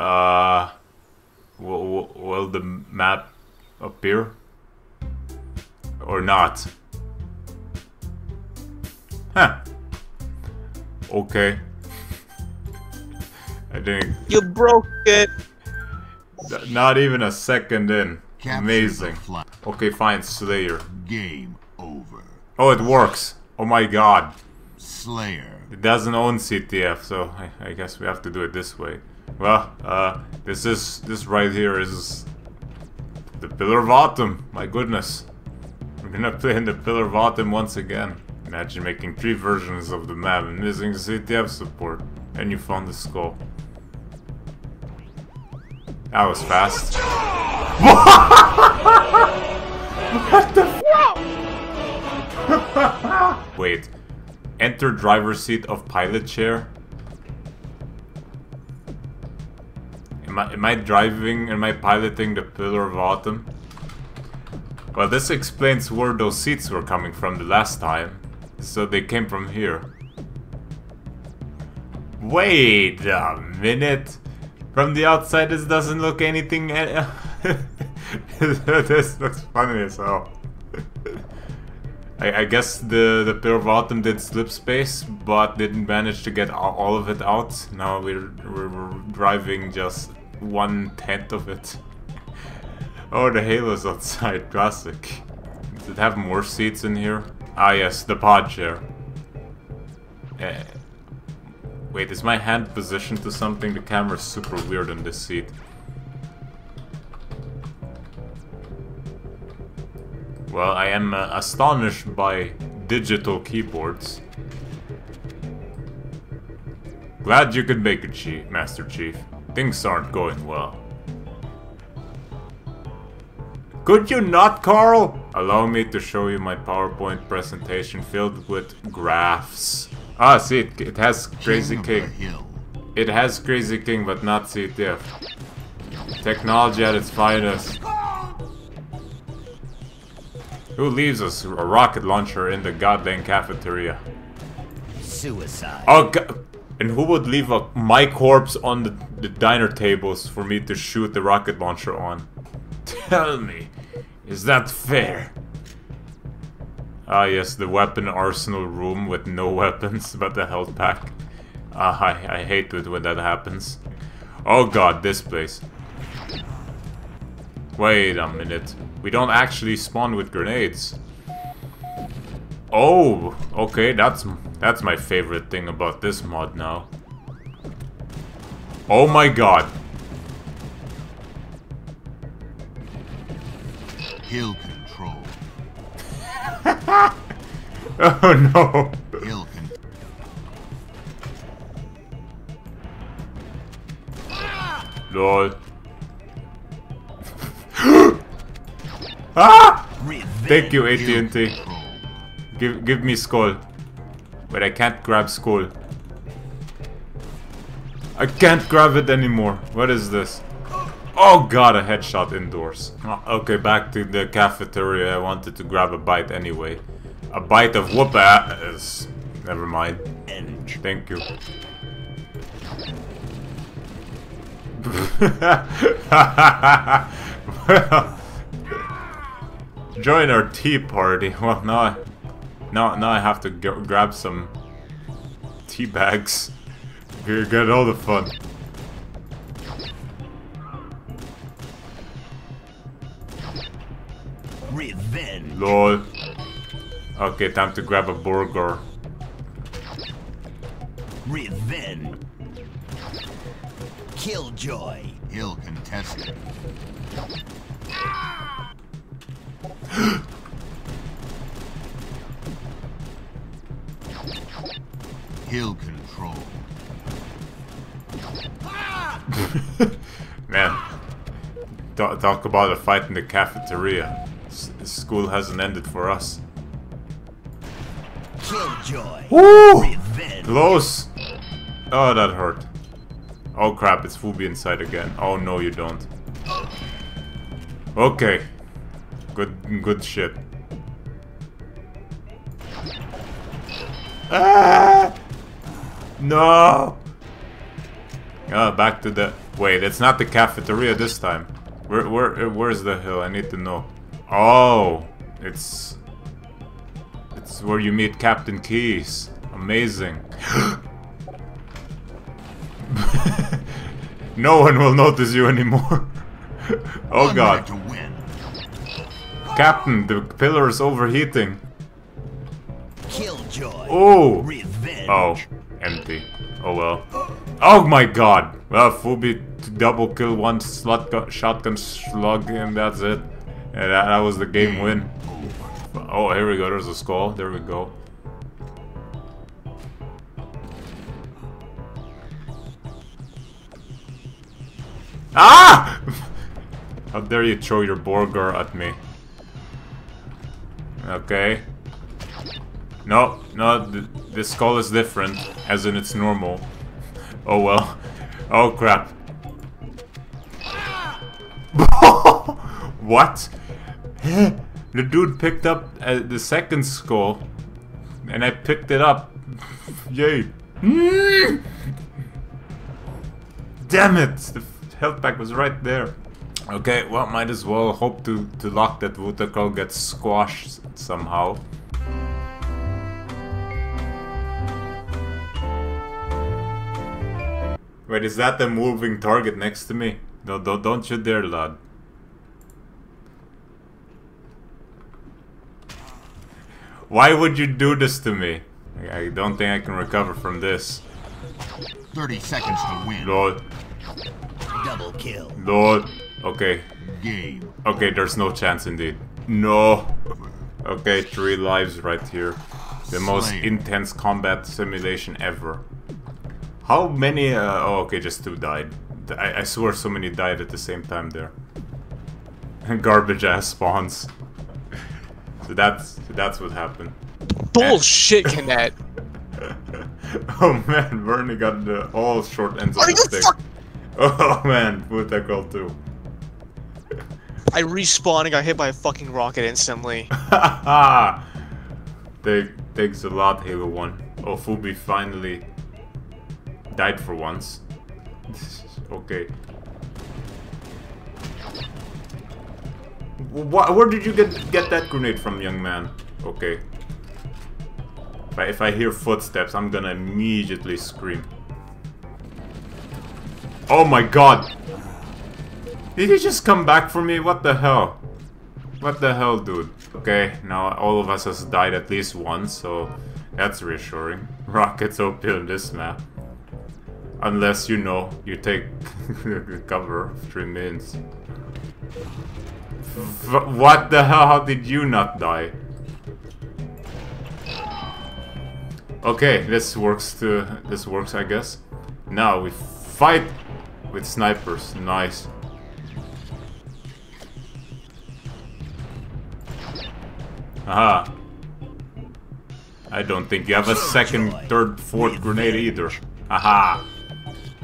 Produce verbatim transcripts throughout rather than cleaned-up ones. Uh, will, will the map appear? Or not? Huh. Okay. I didn't... You broke it! Not even a second in. Amazing. Okay, fine, Slayer. Game over. Oh, it works. Oh my god. Slayer. It doesn't own C T F, so I, I guess we have to do it this way. Well, uh, this is, this right here is the Pillar of Autumn. My goodness. We're gonna play in the Pillar of Autumn once again. Imagine making three versions of the map and missing C T F support. And you found the skull. That was fast. What the f***? Wait. Enter driver's seat of pilot chair? Am I, am I driving, am I piloting the Pillar of Autumn? Well, this explains where those seats were coming from the last time. So they came from here. Wait a minute. From the outside, this doesn't look anything. This looks funny as hell. I, I guess the, the Pillar of Autumn did slip space, but didn't manage to get all of it out. Now we're, we're, we're driving just one tenth of it. Oh, the Halo's outside. Classic. Does it have more seats in here? Ah, yes, the pod chair. Eh. Wait, is my hand positioned to something? The camera's super weird on this seat. Well, I am uh, astonished by digital keyboards. Glad you could make it, Chief, Master Chief. Things aren't going well. Could you not, Carl? Allow me to show you my PowerPoint presentation filled with graphs. Ah, see, it, it has Crazy King. It has Crazy King, but not C T F. Technology at its finest. Who leaves us a rocket launcher in the goddamn cafeteria? Suicide. Oh, God. And who would leave a, my corpse on the, the diner tables for me to shoot the rocket launcher on? Tell me, is that fair? Ah yes, the weapon arsenal room with no weapons but a health pack. Ah, I, I hate it when that happens. Oh god, this place. Wait a minute. We don't actually spawn with grenades. Oh, okay, that's that's my favorite thing about this mod now. Oh my god. Kill control. Oh no! Lord. Ah! Thank you, A T and T. Give give me skull. But I can't grab skull. I can't grab it anymore. What is this? Oh god, a headshot indoors. Okay, back to the cafeteria. I wanted to grab a bite anyway. A bite of whoop ass. Never mind. Thank you. Join our tea party. Well, now I, now, now I have to go, grab some tea bags. Get all the fun. Revenge. Lol. Okay, time to grab a burger. Revenge. Killjoy. Ill contested. Ill control. Man, talk, talk about a fight in the cafeteria. School hasn't ended for us. Killjoy. Woo! Revenge. Close! Oh, that hurt. Oh crap, it's Fubih inside again. Oh no, you don't. Okay. Good, good shit. Ah! No! Ah, back to the... Wait, it's not the cafeteria this time. Where, where, where's the hill? I need to know. Oh, it's... It's where you meet Captain Keyes. Amazing. No one will notice you anymore. Oh god. Captain, the pillar is overheating. Killjoy. Oh. Revenge. Oh, empty. Oh well. Oh my god. Well, Fubih double kill one slot shotgun slug and that's it. And that, that was the game win. Oh, here we go. There's a skull. There we go. Ah! How dare you throw your burger at me? Okay. No, no, th this skull is different, as in it's normal. Oh well. Oh crap. What? The dude picked up uh, the second skull, and I picked it up. Yay. Damn it! The health pack was right there. Okay, well, might as well hope to, to luck that Vuthakral gets squashed somehow. Wait, is that the moving target next to me? No, don't, don't you dare, lad. Why would you do this to me? I don't think I can recover from this. thirty seconds to win. Lord. Double kill. Lord. Okay. Game. Okay, there's no chance indeed. No. Okay, three lives right here. The Slain. Most intense combat simulation ever. How many? Uh, oh, okay, just two died. I, I swear so many died at the same time there. Garbage ass spawns. So that's, that's what happened. Bullshit, Kinnet! Oh man, Bernie got the all short ends of the stick. Oh man, Vuthakral too. I respawned and got hit by a fucking rocket instantly. Haha! Take, takes a lot, Halo one. Oh, Fubih finally died for once. Okay. Wh where did you get get that grenade from, young man? Okay. If I, if I hear footsteps, I'm gonna immediately scream. Oh my god! Did he just come back for me? What the hell? What the hell, dude? Okay, now all of us has died at least once, so that's reassuring. Rockets O P on this map. Unless, you know, you take cover of three minutes. F- what the hell? How did you not die? Okay, this works too. This works, I guess. Now we fight with snipers. Nice. Aha. I don't think you have a second, third, fourth grenade either. Aha.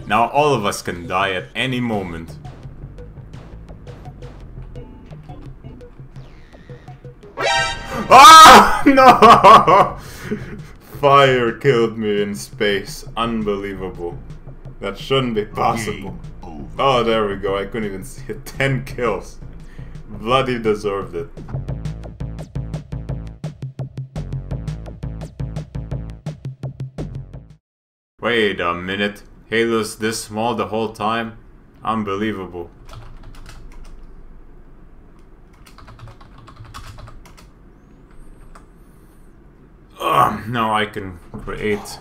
Now all of us can die at any moment. Ah! No! Fire killed me in space. Unbelievable. That shouldn't be possible. Oh, there we go. I couldn't even see it. Ten kills. Bloody deserved it. Wait a minute. Halo's this small the whole time? Unbelievable. Now I can create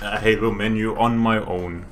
a Halo menu on my own.